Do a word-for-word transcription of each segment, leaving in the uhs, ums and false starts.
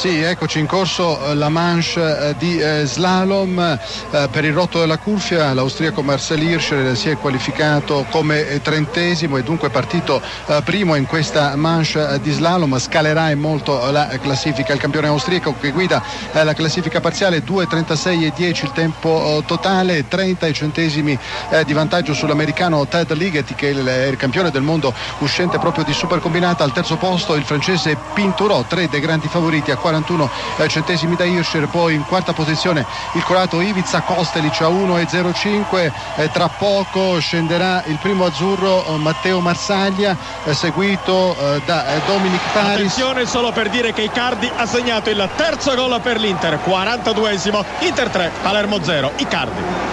Sì, eccoci in corso la manche di slalom per il rotto della cuffia. L'austriaco Marcel Hirscher si è qualificato come trentesimo e dunque è partito primo in questa manche di slalom. Scalerà in molto la classifica. Il campione austriaco che guida la classifica parziale, due trentasei e dieci il tempo totale, trenta i centesimi di vantaggio sull'americano Ted Ligety, che è il campione del mondo uscente proprio di supercombinata. Al terzo posto il francese Pinturault, tre dei grandi favoriti a quarantuno centesimi da Hirscher. Poi in quarta posizione il croato Ivica Kostelic a uno e zero cinque. Tra poco scenderà il primo azzurro Matteo Marsaglia, seguito da Dominik Paris. Attenzione solo per dire che Icardi ha segnato il terzo gol per l'Inter, quarantaduesimo, Inter tre, Palermo zero, Icardi.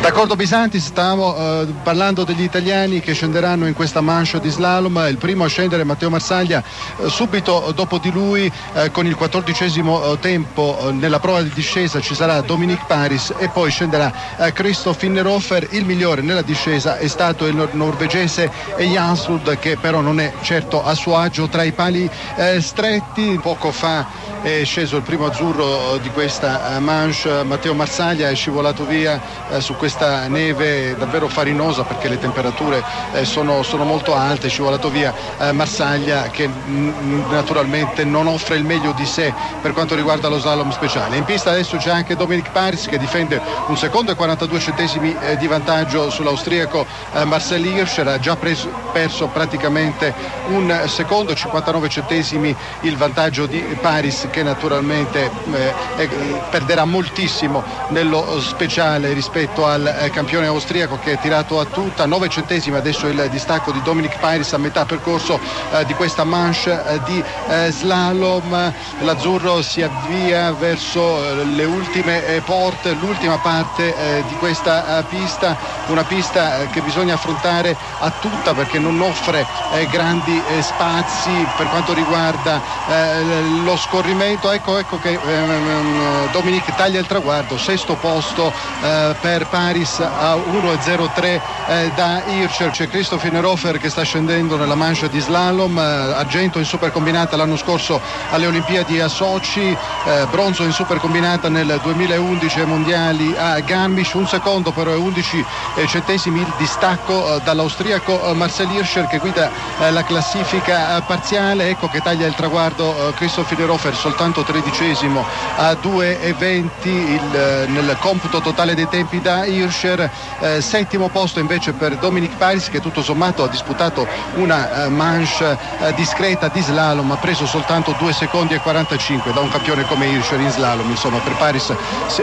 D'accordo Bisanti, stavo eh, parlando degli italiani che scenderanno in questa manche di slalom. Il primo a scendere Matteo Marsaglia, eh, subito dopo di lui eh, con il quattordicesimo eh, tempo eh, nella prova di discesa ci sarà Dominik Paris e poi scenderà eh, Christof Innerhofer. Il migliore nella discesa è stato il norvegese Jansrud, che però non è certo a suo agio tra i pali eh, stretti. Poco fa è sceso il primo azzurro di questa manche, Matteo Marsaglia, è scivolato via eh, su questa questa neve davvero farinosa, perché le temperature eh, sono, sono molto alte. Scivolato via eh, Marsaglia, che mh, naturalmente non offre il meglio di sé per quanto riguarda lo slalom speciale. In pista adesso c'è anche Dominik Paris, che difende un secondo e quarantadue centesimi eh, di vantaggio sull'austriaco eh, Marcel Hirscher. Ha già preso, perso praticamente un secondo, cinquantanove centesimi il vantaggio di Paris, che naturalmente eh, eh, perderà moltissimo nello speciale rispetto al il campione austriaco, che è tirato a tutta. Nove centesimi adesso il distacco di Dominik Paris a metà percorso eh, di questa manche eh, di eh, slalom. L'azzurro si avvia verso eh, le ultime eh, porte, l'ultima parte eh, di questa eh, pista, una pista eh, che bisogna affrontare a tutta, perché non offre eh, grandi eh, spazi per quanto riguarda eh, lo scorrimento. Ecco, ecco che eh, Dominik taglia il traguardo, sesto posto eh, per Paris a uno e zero tre eh, da Hirscher. C'è Christof Innerhofer che sta scendendo nella manche di slalom, eh, argento in supercombinata l'anno scorso alle Olimpiadi a Sochi, eh, bronzo in supercombinata nel duemilaundici ai mondiali a Gambich. Un secondo però è undici eh, centesimi il distacco eh, dall'austriaco eh, Marcel Hirscher, che guida eh, la classifica eh, parziale. Ecco che taglia il traguardo eh, Christof Innerhofer, soltanto tredicesimo a due e venti il, eh, nel computo totale dei tempi da Hirscher. Hirscher, eh, settimo posto invece per Dominik Paris, che tutto sommato ha disputato una eh, manche eh, discreta di slalom, ha preso soltanto due secondi e quarantacinque da un campione come Hirscher in slalom. Insomma, per Paris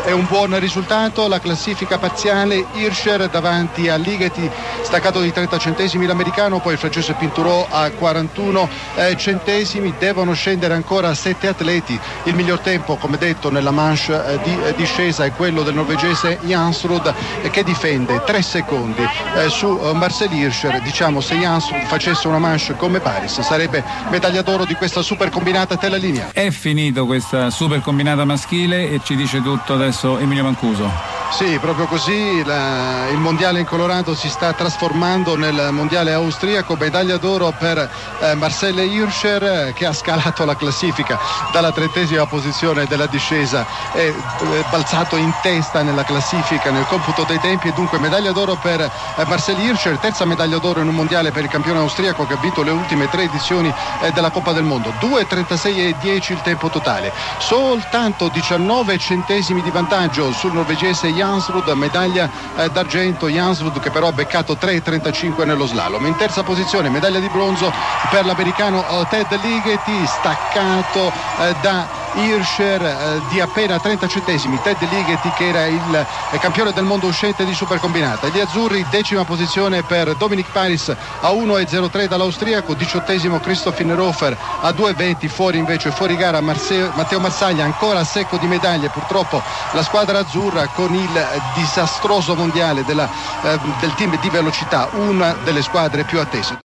è un buon risultato. La classifica parziale: Hirscher davanti a Ligeti, staccato di trenta centesimi l'americano, poi il francese Pinturault a quarantuno eh, centesimi. Devono scendere ancora sette atleti. Il miglior tempo, come detto, nella manche eh, di eh, discesa è quello del norvegese Jansrud, che difende tre secondi eh, su Marcel Hirscher. Diciamo, se Jansrud facesse una manche come Paris sarebbe medaglia d'oro di questa super combinata. Te la linea. È finito questa super combinata maschile e ci dice tutto adesso Emilio Mancuso. Sì, proprio così, la, il mondiale in Colorado si sta trasformando nel mondiale austriaco. Medaglia d'oro per eh, Marcel Hirscher, eh, che ha scalato la classifica dalla trentesima posizione della discesa e eh, balzato in testa nella classifica nel computo dei tempi, e dunque medaglia d'oro per eh, Marcel Hirscher. Terza medaglia d'oro in un mondiale per il campione austriaco, che ha vinto le ultime tre edizioni eh, della Coppa del Mondo. Due trentasei e dieci il tempo totale, soltanto diciannove centesimi di vantaggio sul norvegese Jansrud, medaglia eh, d'argento. Jansrud, che però ha beccato tre e trentacinque nello slalom. In terza posizione medaglia di bronzo per l'americano Ted Ligety, staccato eh, da Hirscher eh, di appena trenta centesimi. Ted Ligety, che era il eh, campione del mondo uscente di supercombinata. Gli azzurri, decima posizione per Dominik Paris a uno e zero tre dall'austriaco, diciottesimo Christof Innerhofer a due e venti. Fuori invece, fuori gara, Marse- Matteo Marsaglia, ancora a secco di medaglie. Purtroppo la squadra azzurra, con il disastroso mondiale della, eh, del team di velocità, una delle squadre più attese.